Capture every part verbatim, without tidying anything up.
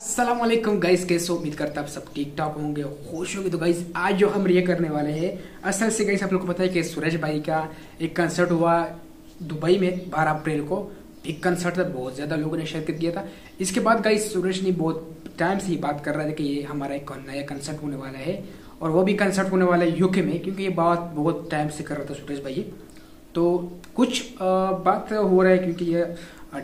अस्सलाम वालेकुम गाइस, कैसे उम्मीद करता है आप सब ठीक ठाक होंगे, खुश होंगे। तो गाइस आज जो हम रिएक्ट करने वाले हैं असल से गाइस आप लोग को पता है कि सुरेश भाई का एक कंसर्ट हुआ दुबई में बारह अप्रैल को। एक कंसर्ट था, बहुत ज़्यादा लोगों ने शिरकत किया था। इसके बाद गाइस सुरेश ने बहुत टाइम से ही बात कर रहा था कि ये हमारा एक नया कंसर्ट होने वाला है और वो भी कंसर्ट होने वाला है यूके में, क्योंकि ये बात बहुत टाइम से कर रहा था सुरेश भाई। तो कुछ बात हो रहा है क्योंकि ये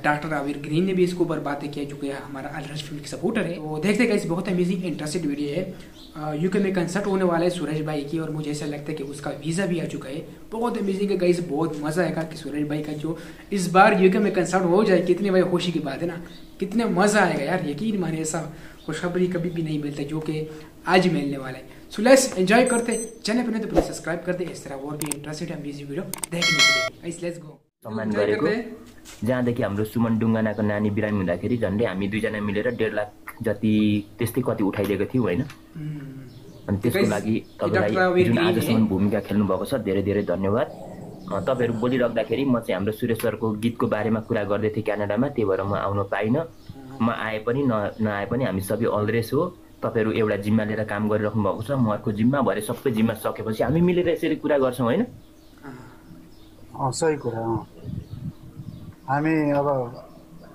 डॉक्टर आविर ग्रीन ने भी इसके ऊपर बातें किया जो कि हमारा अलरज फिल्म के सपोर्टर है। तो देखते गाइस बहुत अमेजिंग इंटरेस्टेड वीडियो है। यूके में कंसर्ट होने वाला है सुरेश भाई की और मुझे ऐसा लगता है कि उसका वीज़ा भी आ चुका है। बहुत अमेजिंग है गाइस, बहुत मज़ा आएगा कि सुरेश भाई का जो इस बार यूके में कंसर्ट हो जाए। कितनी भाई खुशी की बात है ना, कितना मज़ा आएगा यार, यकीन माने ऐसा खुशखबरी कभी भी नहीं मिलता जो कि आज मिलने वाला है। सो लेट्स एंजॉय करते, चैनल पर नहीं तो प्लीज़ सब्सक्राइब करते, इस तरह और भी इंटरेस्टेड अमेजिंग वीडियो देखने के लिए। Let's go. जहाँदेखि हाम्रो सुमन डुङ्गानाको नानी बिरामी हुँदाखेरि झन्डै हामी दुईजना मिलेर डेढ लाख जति त्यस्तै कति उठाइदिएको थियौँ होइन। अनि त्यसको लागि तपाईलाई जुन आजसम्म भूमिका खेल्नु भएको छ धेरै धेरै धन्यवाद। तपाईहरू बोलिराख्दाखेरि म चाहिँ हाम्रो सुरेश सरको गीतको बारेमा कुरा गर्दै थिएँ क्यानाडामा, त्यही भएर म आउन पाइनँ। म आए पनि न नआए पनि हामी सबै अलरेस हो। तपाईहरू एउटा जिम्मा लिएर काम गरिराख्नु भएको छ, म अर्को जिम्मा भएर सबै जिम्मा सकेपछि हामी मिलेर यसरी कुरा गर्छौँ होइन। अँ सही कुरा, हामी अब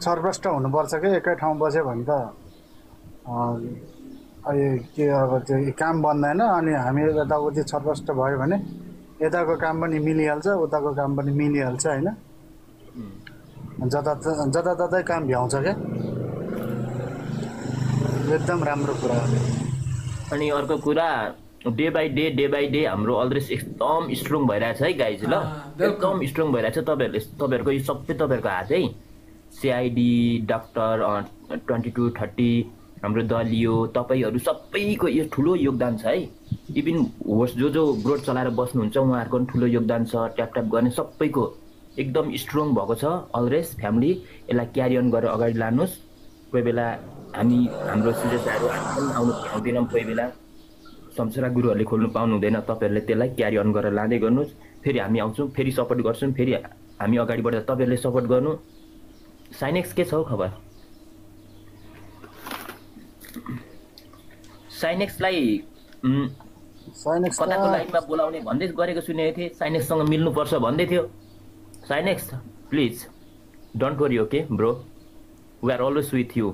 सर्वश्रेष्ठ हुनुपर्छ कि एकै ठाउँ बस्यो भने त के अब त्यो काम बन्दैन। अनि हामी यताउति सर्वश्रेष्ठ भयो भने यताको काम पनि मिलिहाल्छ, उताको काम पनि मिलिहाल्छ होइन। जता जताततै काम भ्याउँछ क्या, एकदम राम्रो कुरा हो। अनि अर्को कुरा day by day day by day हाम्रो अलरेज एकदम स्ट्रङ भइरहेछ है गाइज, ल एकदम स्ट्रङ भइरहेछ। तपाईँहरूले तपाईँहरूको यो सबै तपाईँहरूको हात है। CID doctor twenty two thirty हाम्रो दलियो तपाईँहरू सबैको यो ठुलो योगदान छ है। इभिन होस् जो जो ब्रोड चलाएर बस्नुहुन्छ उहाँहरूको पनि ठुलो योगदान छ। ट्याप ट्याप गर्ने सबैको एकदम स्ट्रङ भएको छ अलरेज फ्यामिली। यसलाई क्यारी अन गरेर अगाडि लानुहोस्। कोही बेला हामी हाम्रो सिलेक्टहरू आउनु पाउँदैनौँ, कोही बेला संसारा गुरुहरूले खोल्नु पाउनु हुँदैन। तपाईहरुले त्यसलाई क्यारी अन गरेर लाँदै गर्नुस्, फेरि हामी आउँछौँ, फेरि सपोर्ट गर्छौँ, फेरि हामी अगाडि बढ्दा तपाईहरुले सपोर्ट गर्नु। साइनेक्स के छ हौ खबर? साइनेक्सलाई साइनेक्स कताको लाइनमा बोलाउने भन्दै गरेको सुनेको थिएँ। साइनेक्ससँग मिल्नुपर्छ भन्दै थियो। साइनेक्स please don't worry okay bro, we are always with you.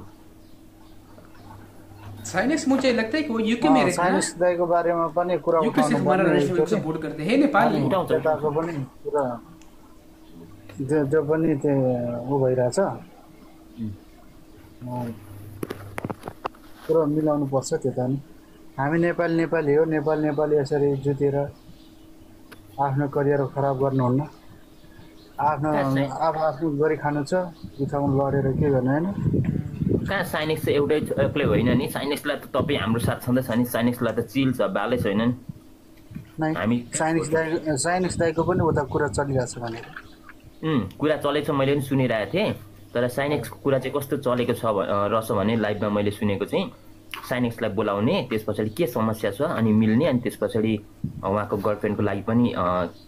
साइनेक्स मुझे लगता है कि वो यूके में रहता है। साइनेक्स दाई के बारे में पनि कुरा उठाउनु पर्छ, सपोर्ट गर्दै हे नेपाली उठाउँछको पनि कुरा जे जे पनि त्यो हो भइराछ। पुरा मिलाउनु पर्छ त्यता नि। हामी नेपाल नेपाली हो, नेपाल नेपाली यसरी जुटेर आफ्नो करियर खराब गर्नुहुन्न। आफ्नो आफ आफ्नो गरि खानु छ, उठाउन लडेर के गर्ने हैन। कहाँ साइनेक्स एउटै एक्लै होइन नि, साइनेक्सलाई त तपाईँ हाम्रो साथ छँदैछ नि। साइनेक्सलाई त चिल छ, बालै छैन नि। हामी साइनेक्स दाइ साइनेक्स दाइको पनि उता कुरा चलिरहेछ भनेर कुरा चलेको छ, मैले पनि सुनिरहेको थिएँ। तर साइनेक्सको कुरा चाहिँ कस्तो चलेको छ रहेछ भने लाइभमा मैले सुनेको चाहिँ साइनेक्सलाई बोलाउने, त्यस पछाडि के समस्या छ अनि मिल्ने, अनि त्यस पछाडि उहाँको गर्लफ्रेन्डको लागि पनि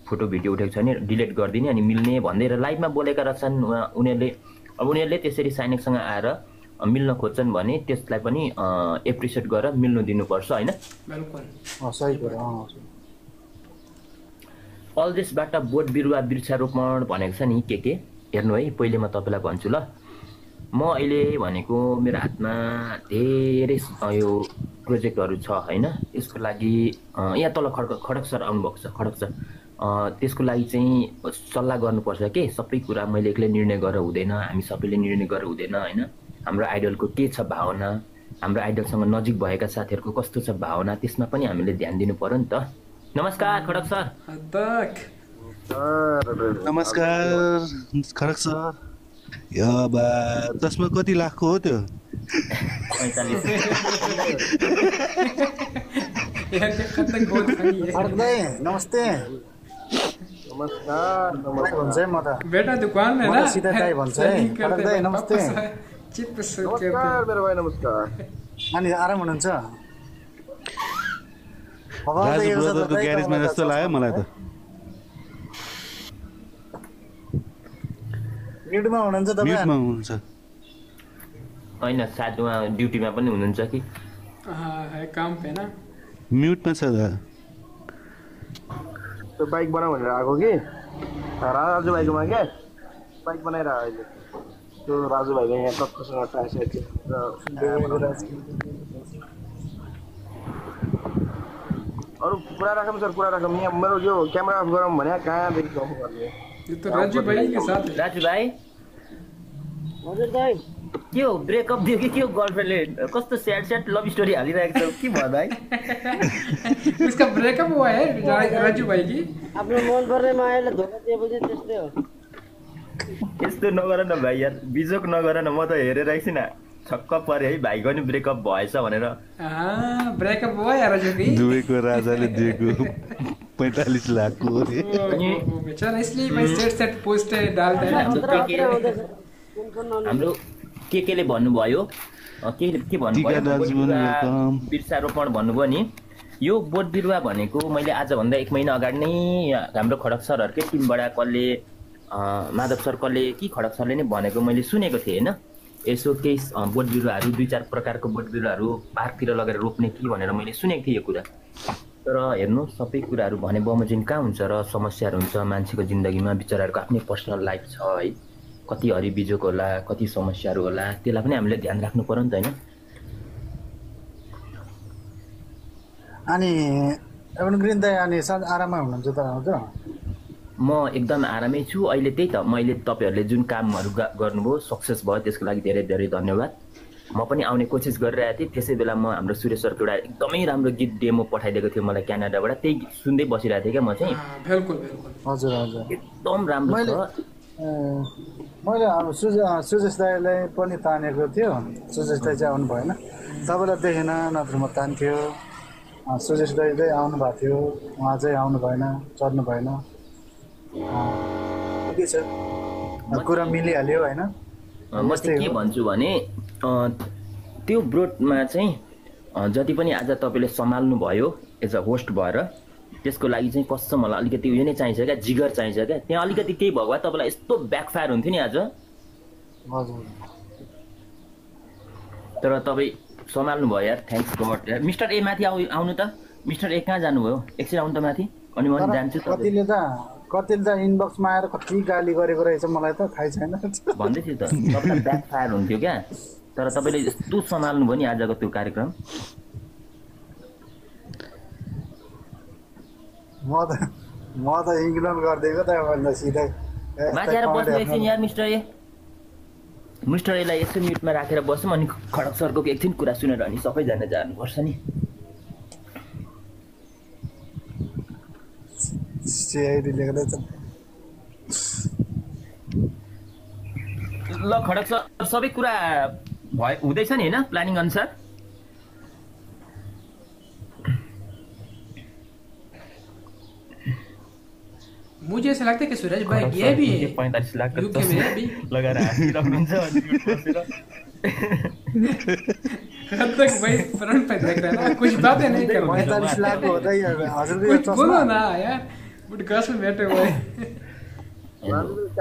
फोटो भिडियो उठेको छ नि डिलिट गरिदिने अनि मिल्ने भन्दै लाइभमा बोलेका रहेछन् उनीहरूले। अब उनीहरूले त्यसरी साइनेक्ससँग आएर मिल्न खोज्छन् भने त्यसलाई पनि एप्रिसिएट गरेर मिल्नु दिनुपर्छ हैन। अल देशबाट बोट बिरुवा वृक्षारोपण भनेको छ नि, के के हेर्नु है। पहिले म तपाईँलाई भन्छु ल, म अहिले भनेको मेरो हातमा धेरै यो प्रोजेक्टहरू छ हैन। यसको लागि यहाँ तल खड्क खड्क सर आउनुभएको छ, खड्क सर त्यसको लागि चाहिँ सल्लाह गर्नुपर्छ के। सबै कुरा मैले एक्लै निर्णय गरेर हुँदैन, हामी सबैले निर्णय गरेर हुँदैन हैन। हाम्रो आइडलको के छ भावना, हाम्रो आइडलसँग नजिक भएका साथीहरूको कस्तो छ भावना, त्यसमा पनि हामीले ध्यान दिनु पर्यो नि त। नमस्कार खड्क सर। नमस्कार खड्क सर। यो बा त्यसमा कति लाखको हो त्यो? पैंतालीस। नमस्ते नमस्कार नमस्ते म त बेटा दुकान में ना सीधा दाइ भन्छ है। खड्क दाइ नमस्ते। नमस्कार मेरे भाई नमस्कार। अनि आराम हुनुहुन्छ? राजु ब्रदरको ग्यारेजमा जस्तो लाग्यो मलाई त। म्युटमा हुनुहुन्छ तपाईँ? म्युटमा हुनुहुन्छ। होइन साथ उहाँ ड्युटीमा पनि हुनुहुन्छ कि आहा काम छैन म्युटमा छ दादा त्यो बाइक बनाउ भनेर आको के राजु भाइकोमा के बाइक बनाएर अहिले त्यो राजु भाइले यहाँ टक्कसँग टायर सेट र अरु कुरा राखम सर कुरा राखम यहाँ मेरो यो क्यामेरा अफ गरम भने कहाँ देखि अफ गर्ने यो त राजु भाइको साथ राजु भाइ हजुर दाइ क्यों ब्रेकअप दियो कि क्यों गर्लफ्रेंड कस्तो सैड सैड लव स्टोरी हालिरहेको छ के भयो भाई उसका ब्रेकअप हुआ है राजू भाई की आफ्नो मन पर्ने मायाले धोका दिएपछि त्यस्तै हो त्यस्तो नगर न भाई यार बिजोक नगर न म त हेरेराइछि न छक्क परे है भाइको नि ब्रेकअप भएछ भनेर आ ब्रेकअप भयो यार राजू भाई दुईको राजाले दिएको पैंतालीस लाख को रे बेचारा इसलिए भाई सैड सैड पोस्ट डाल्दैन हाम्रो के केले भन्नु भयो के के भन्नु भयो वृक्षारोपण भन्नुभयो नि यो बोट बिरुवा भनेको मैले आज भन्दा एक महिना अगाडि नै हाम्रो खडक सरहरकै टिमबाट कसले माधव सर कसले कि खडक सरले नै भनेको मैले सुनेको थिएँ हैन यसो केही बोट बिरुवाहरू दुई चार प्रकारको बोट बिरुवाहरू पार्कतिर लगेर रोप्ने कि भनेर मैले सुनेको थिएँ यो कुरा तर हेर्नु सबै कुराहरू भने बमोजिम कहाँ हुन्छ र समस्याहरू हुन्छ मान्छेको जिन्दगीमा बिचराहरूको आफ्नै पर्सनल लाइफ छ है कति हरि बिजोक होला कति समस्याहरु होला त्यसलाई पनि हामीले ध्यान राख्नु पर्यो नि त हैन अनि अरुण ग्रीन दाइ अनि आराममा हुनुहुन्छ त हजुर म एकदम आरामै छु अहिले त्यही त मैले तपाईहरुले जुन कामहरु गर्नुभयो सक्सेस भयो त्यसको लागि धेरै धेरै धन्यवाद म पनि आउने कोसिस गरिरहेको थिएँ त्यसैबेला म हाम्रो सुरेश सरको एउटा एकदमै राम्रो गीत डेमो पठाइदिएको थियो मलाई क्यानाडाबाट त्यही गीत सुन्दै बसिरहेको थिएँ के म चाहिँ बिल्कुल बिल्कुल हजुर हजुर एकदम राम्रो छ मैले अब सुज सुजेश दाईलाई पनि तानेको थियो सुजेश दाई चाहिँ आउनु भएन तपाईँलाई देखेन नत्र म तान्थ्यो सुजेश दाई चाहिँ आउनु भएको थियो उहाँ चाहिँ आउनु भएन चढ्नु भएन के छ कुरा मिलिहाल्यो होइन म चाहिँ के भन्छु भने त्यो ब्रोडमा चाहिँ जति पनि आज तपाईँले सम्हाल्नु भयो एज अ होस्ट भएर त्यसको लागि चाहिँ कसम मलाई अलिकति उयो नै चाहिन्छ क्या जिगर चाहिन्छ क्या त्यहाँ अलिकति केही भएको भए तपाईँलाई यस्तो ब्याकफायर हुन्थ्यो नि आज तर तपाईँ सम्हाल्नु भयो यार थ्याङ्क्स गड यार मिस्टर ए माथि आउ आउनु त मिस्टर ए कहाँ जानुभयो एकछिन आउनु त माथि अनि म पनि जान्छु कतिले त कतिले त इनबक्समा आएर कति गाली गरेको रहेछ मलाई त थाहै छैन भन्दै थियो त तपाईँलाई ब्याकफायर हुन्थ्यो क्या तर तपाईँले यस्तो सम्हाल्नु भयो नि आजको त्यो कार्यक्रम म त म त इग्नोर गर्दिएको त भन्दा सिधै माथि आएर बस्नु एकछिन यार मिस्टर ए मिस्टर एलाई यसो म्युटमा राखेर बसौँ अनि खडक सरको एकछिन कुरा सुनेर अनि सबैजना जानुपर्छ नि ल खडक सर सबै कुरा भए हुँदैछ नि होइन प्लानिङ अनुसार मुझे ऐसा लगता है कि सूरज भाई ये भी है पैंतालीस लाख का तो लगा रहा है तक भाई फ्रंट पे देख रहा है कुछ बातें नहीं कर रहा पैंतालीस लाख होता ही है कुछ बोलो ना यार पॉडकास्ट में बैठे हुए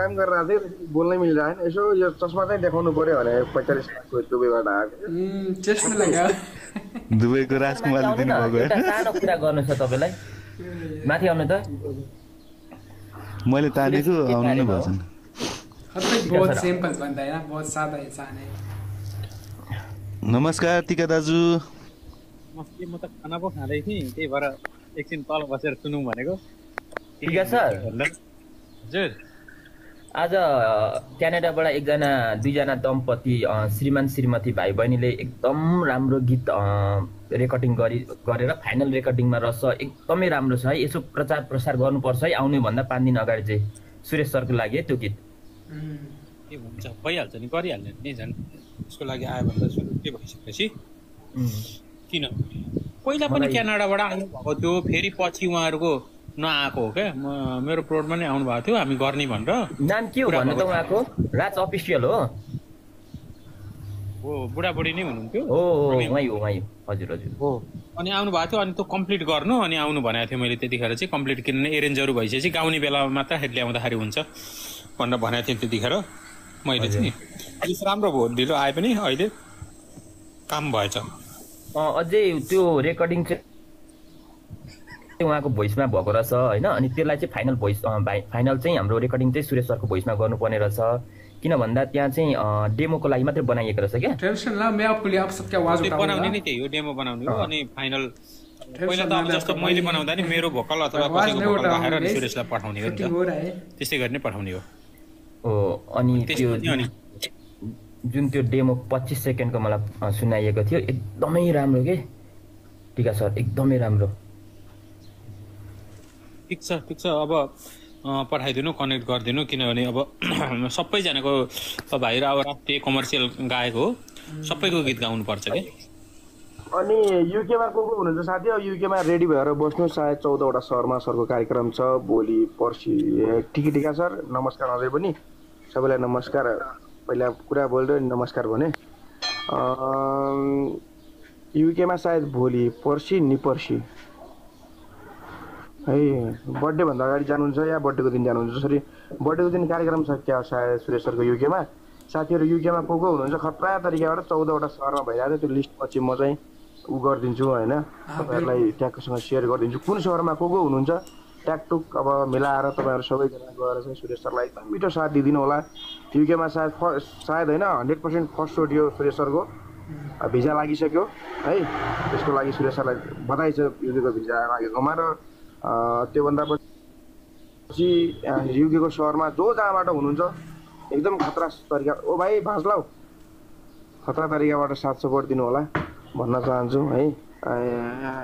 काम कर रहा थे बोलने मिल रहा है ऐसा ये चश्मा नहीं दिखाना पड़े वाला पैंतालीस लाख को दुबई वाला चश्मा लगा दुबई को राजकुमार दिन हो गयो सानो कुरा गर्नु छ तपाईलाई माथि आउनु त मैले तानेको आउनु नै भएछ हत्तै बहुत सिम्पल भन्दा हैन बहुत सादा इन्सान है नमस्कार टिका दाजु मस्ती म त खाना पो खाँदै थिए त्यही भएर एकछिन तल बसेर सुनौं भनेको टिका सर हजुर आज क्यानाडाबाट एकजना दुईजना दम्पति श्रीमान श्रीमती भाइ बहिनीले एकदम राम्रो गीत रेकर्डिङ गरी गरेर फाइनल रेकर्डिङमा रहेछ एकदमै राम्रो छ है यसो प्रचार प्रसार गर्नुपर्छ है आउने भन्दा पाँच दिन अगाडि चाहिँ सुरेश सरको लागि त्यो गीत के हुन्छ भइहाल्छ नि गरिहाल्ने नि झन् त्यसको लागि आयो भन्दा सुरु के भइसकेपछि किन पहिला पनि क्यानाडाबाट आउनुभएको थियो फेरि पछि उहाँहरूको नआएको हो क्या मेरो प्रोडमा नै आउनुभएको थियो हामी गर्ने भनेर नाम के हो भन्नु त उहाँको राज अफिसियल हो हो बुढाबुढी नै हुनुहुन्थ्यो हो उहाँ हो उहाँ हजुर हजुर हो अनि आउनु भएको थियो अनि त्यो कम्प्लिट गर्नु अनि आउनु भनेको थियो मैले त्यतिखेर चाहिँ कम्प्लिट किनभने एरेन्जहरू भइसकेपछि गाउने बेलामा मात्र ल्याउँदाखेरि हुन्छ भनेर भनेको थिएँ त्यतिखेर मैले चाहिँ अलिक राम्रो भयो ढिलो आए पनि अहिले काम भएछ। अझै त्यो रेकर्डिङ चाहिँ उहाँको भोइसमा भएको रहेछ हैन, अनि त्यसलाई चाहिँ फाइनल भोइस फाइनल चाहिँ हाम्रो रेकर्डिङ चाहिँ सुरेश सरको भोइसमा गर्नुपर्ने रहेछ, किन भन्दा त्यहाँ चाहिँ डेमोको लागि मात्र बनाइएको रहेछ के। टेन्सन नला, म आपको लिए आप सबका आवाज उठाउँछु। बनाउने नि त्यही हो, डेमो बनाउने हो। अनि फाइनल पहिला त अब जस्तो मैले बनाउँदा नि मेरो भोकल अथवा कसैको भोकल हालेर अनि सुरेशलाई पठाउने हो नि त, त्यसै गर्ने पठाउने हो। ओ अनि त्यो जुन त्यो डेमो पच्चीस सेकेन्डको मलाई सुनाइएको थियो, एकदमै राम्रो के टिका सर, एकदमै राम्रो। ठिक छ ठिक छ, अब पठाइदिनु, कनेक्ट गरिदिनु, किनभने अब सबैजनाको भाइ र अब राष्ट्रिय कमर्सियल गाएको हो, सबैको गीत गाउनुपर्छ के। अनि युकेमा को को हुनुहुन्छ साथी? अब युकेमा रेडी भएर बस्नु, सायद चौधवटा शहरमा सरको कार्यक्रम छ भोलि पर्सि। टिकी टिका सर नमस्कार, अझै पनि सबैलाई नमस्कार। पहिला कुरा बोल्दै नमस्कार भने युकेमा सायद भोलि पर्सि निपर्सि है, बर्थडे भन्दा अगाडि जानुहुन्छ या बर्थडेको दिन जानुहुन्छ? जसरी बर्थडेको दिन कार्यक्रम छ क्या सायद सुरेश सरको युकेमा। साथीहरू युकेमा को को हुनुहुन्छ? खतरा तरिकाबाट चौधवटा सहरमा भइरहेको थियो, त्यो लिस्ट पछि म चाहिँ ऊ गरिदिन्छु होइन, तपाईँहरूलाई ट्यागसँग सेयर गरिदिन्छु कुन सहरमा को को हुनुहुन्छ। ट्यागटुक अब मिलाएर तपाईँहरू सबैजना गएर चाहिँ सुरेश सरलाई एकदम मिठो साथ दिइदिनु होला। युकेमा सायद सायद होइन हन्ड्रेड पर्सेन्ट फर्स्ट सोट यो सुरेश सरको भिजा लागिसक्यो है, त्यसको लागि सुरेश सरलाई बधाई छ युकेको भिजा लागेकोमा। र त्योभन्दा पछि युकेको सहरमा जो जहाँबाट हुनुहुन्छ एकदम खतरा तरिका, ओ भाइ भाँच्लाउ खतरा तरिकाबाट साथ सपोर्ट दिनु होला भन्न चाहन्छु है।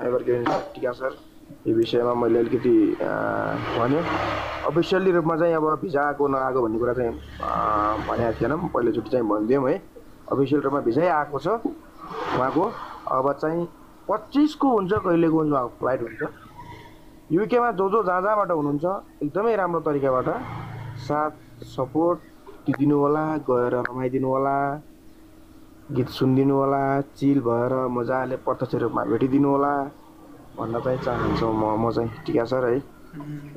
एभरग्रिन टिका सर यो विषयमा मैले अलिकति भने अफिसियल्ली रूपमा चाहिँ अब भिजाको नआएको भन्ने कुरा चाहिँ भनेको थिएन, पहिलोचोटि चाहिँ भनिदियौँ है। अफिसियल रूपमा भिजै आएको छ उहाँको, अब चाहिँ पच्चिसको हुन्छ, कहिलेको हुन्छ उहाँको फ्लाइट हुन्छ। युकेमा जो जो जहाँ जहाँबाट हुनुहुन्छ एकदमै राम्रो तरिकाबाट साथ सपोर्ट दिइदिनु होला, गएर रमाइदिनु होला, गीत सुनिदिनु होला, चिल भएर मजाले प्रत्यक्ष रूपमा भेटिदिनु होला भन्न चाहिँ चाहन्छु म। म चाहिँ टिका सर है,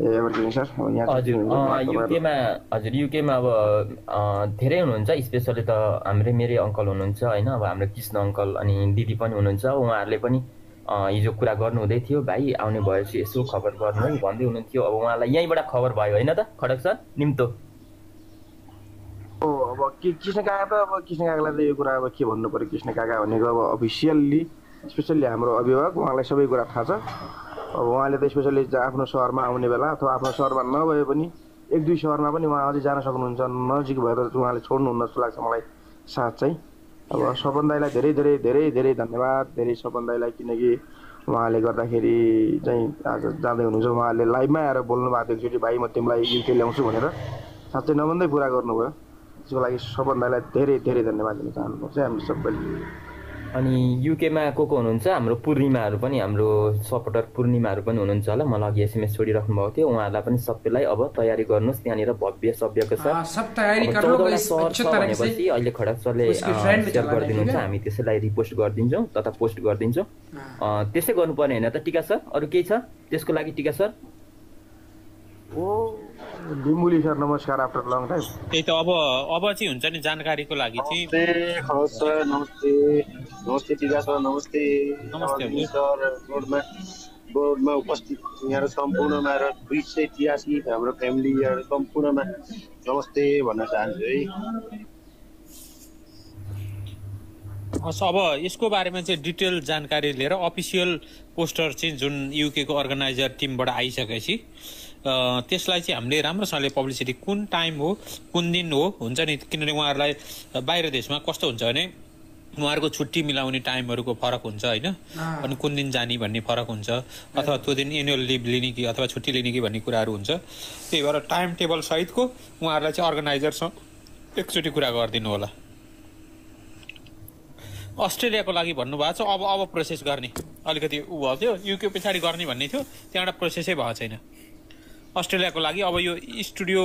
एभरग्रिन सर यहाँ हजुर। युकेमा हजुर युकेमा अब धेरै हुनुहुन्छ, स्पेसली त हाम्रै मेरै अङ्कल हुनुहुन्छ होइन, अब हाम्रो कृष्ण अङ्कल अनि दिदी पनि हुनुहुन्छ। उहाँहरूले पनि हिजो कुरा गर्नुहुँदै थियो, भाइ आउने भएपछि यसो खबर गर्नु भन्दै हुनुहुन्थ्यो। अब उहाँलाई यहीँबाट खबर भयो होइन त खड्क सर निम्तो? ओ अब कृष्ण काका त अब कृष्ण काकालाई त यो कुरा अब के भन्नु पऱ्यो, कृष्ण काका भनेको अब अफिसियल्ली स्पेसल्ली हाम्रो अभिभावक, उहाँलाई सबै कुरा थाहा छ। अब उहाँले त स्पेसल्ली आफ्नो सहरमा आउने बेला अथवा आफ्नो सहरमा नभए पनि एक दुई सहरमा पनि उहाँ अझै जान सक्नुहुन्छ, नजिक भएर उहाँले छोड्नुहुन्न जस्तो लाग्छ मलाई साथ चाहिँ। अब सपन दाईलाई धेरै धेरै धेरै धेरै धन्यवाद, धेरै सपन दाईलाई, किनकि उहाँले गर्दाखेरि चाहिँ आज जाँदै हुनुहुन्छ। उहाँले लाइभमा आएर बोल्नु भएको एकचोटि, भाइ म तिमीलाई युके ल्याउँछु भनेर साँच्चै नभन्दै पुरा गर्नुभयो। त्यसको लागि सपन दाईलाई धेरै धेरै धन्यवाद दिन चाहनुपर्छ हामी सबैले। अनि युकेमा को को हुनुहुन्छ? हाम्रो पूर्णिमाहरू पनि, हाम्रो सपोर्टर पूर्णिमाहरू पनि हुनुहुन्छ होला, मलाई अघि एसएमएस छोडिराख्नु भएको थियो। उहाँहरूलाई पनि सबैलाई अब तयारी गर्नुहोस्, त्यहाँनिर भव्य सभ्यको साथ सब तयारी गर्नुहोस्। अहिले खड्क सरले शेयर गरिदिनुहुन्छ, हामी त्यसैलाई रिपोस्ट गरिदिन्छौँ तथा पोस्ट गरिदिन्छौँ, त्यसै गर्नुपर्ने होइन त टिका सर? अरू केही छ त्यसको लागि टिका सर? ओ डिम्बुली सर नमस्कार, आफ्टर लङ टाइम। त्यही त, अब अब चाहिँ हुन्छ नि जानकारीको लागि चाहिँ। नमस्ते नमस्ते नमस्ते टिका सर, नमस्ते नमस्ते सर। बोर्डमा बोर्डमा उपस्थित यहाँहरू सम्पूर्णमा र दुई सय तिरासी हाम्रो फ्यामिली यहाँहरू सम्पूर्णमा नमस्ते भन्न चाहन्छु है। हस्, अब यसको बारेमा चाहिँ डिटेल जानकारी लिएर अफिसियल पोस्टर चाहिँ जुन युकेको अर्गनाइजर टिमबाट आइसकेपछि त्यसलाई चाहिँ हामीले राम्रोसँगले पब्लिसिटी कुन टाइम हो कुन दिन हो हुन्छ नि, किनभने उहाँहरूलाई बाहिर देशमा कस्तो हुन्छ भने उहाँहरूको छुट्टी मिलाउने टाइमहरूको फरक हुन्छ होइन, अनि कुन दिन जाने भन्ने फरक हुन्छ, अथवा त्यो दिन एनुअल लिभ लिने कि अथवा छुट्टी लिने कि भन्ने कुराहरू हुन्छ। त्यही भएर टाइम टेबल सहितको उहाँहरूलाई चाहिँ अर्गनाइजरसँग एकचोटि कुरा गरिदिनु होला। अस्ट्रेलियाको लागि भन्नुभएको छ, अब अब प्रोसेस गर्ने अलिकति ऊ भएको थियो, युके पछाडि गर्ने भन्ने थियो, त्यहाँबाट प्रोसेसै भएको छैन। अस्ट्रेलियाको लागि अब यो स्टुडियो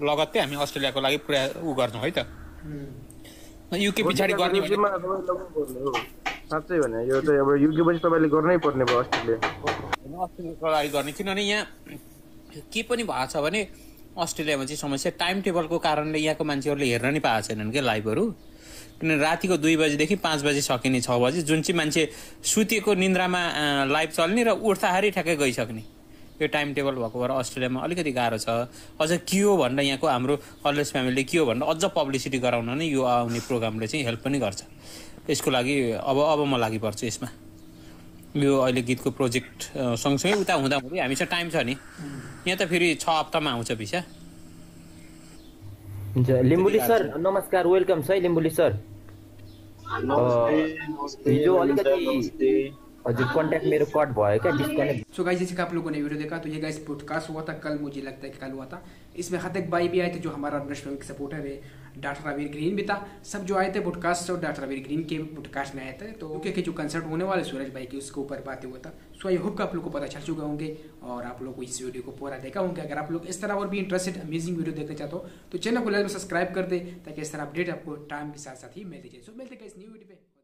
लगत्तै हामी अस्ट्रेलियाको लागि पुरा उ गर्छौँ है त, युके पछाडि गर्ने साँच्चै भने यो चाहिँ अब युके पछि तपाईँले गर्नै पर्ने भयो अस्ट्रेलिया अस्ट्रेलियाको लागि गर्ने। किनभने यहाँ के पनि भएको छ भने अस्ट्रेलियामा चाहिँ समस्या टाइम टेबलको कारणले यहाँको मान्छेहरूले हेर्न नै पाएको छैनन् क्या लाइभहरू, किनकि राति को दुई बजे देखि पांच बजे सकिने छ बजे जुन चाहिँ मान्छे सुतेको निन्द्रामा लाइभ चल्ने र उठ्दाखेरि ठ्याक्कै गइसक्ने यो टाइम टेबल भएको भएर अस्ट्रेलियामा अलिकति गाह्रो छ। अझ के हो भनेर यहाँको हाम्रो अलवेज फ्यामिलीले के हो भनेर अझ पब्लिसिटी गराउन नै यो आउने प्रोग्रामले चाहिँ हेल्प पनि गर्छ। यसको लागि अब अब म लागि पर्छु यसमा। यो अहिले गीतको प्रोजेक्ट सँगसँगै उता हुँदाखेरि हामीसँग टाइम छ नि, यहाँ त फेरि छ हप्तामा आउँछ भिसा। लिम्बुली सर नमस्कार, वेलकम छ लिम्बुली सर। हिजो अलिकति हजुर कन्ट्याक्ट मेरो कट भयो क्या, डिस्कनेक्ट। सो गाइस, जैसे आप लोगों ने वीडियो देखा तो ये गाइस पॉडकास्ट हुआ था कल, मुझे लगता है कि कल हुआ था। इसमें हतक भाई भी आए थे जो हमारा नेशनल सपोर्टर है, डॉक्टर अवीर ग्रीन भी था, सब जो आए थे पॉडकास्ट और डॉक्टर अवीर ग्रीन के पॉडकास्ट में आए थे। तो क्योंकि जो कंसर्ट होने वाले सूरज भाई के उसके ऊपर बातें हुआ था। सो आई होप आप लोग को पता चल चुका होंगे और आप लोग इस वीडियो को पूरा देखा होंगे। अगर आप लोग इस तरह और भी इंटरेस्टेड अमेजिंग वीडियो देखना चाहते हो तो चैनल को लाइक सब्सक्राइब कर दे ताकि इस तरह अपडेट आपको टाइम के साथ साथ ही मिलते जाए। सो मिलते हैं इस न्यू वीडियो पे।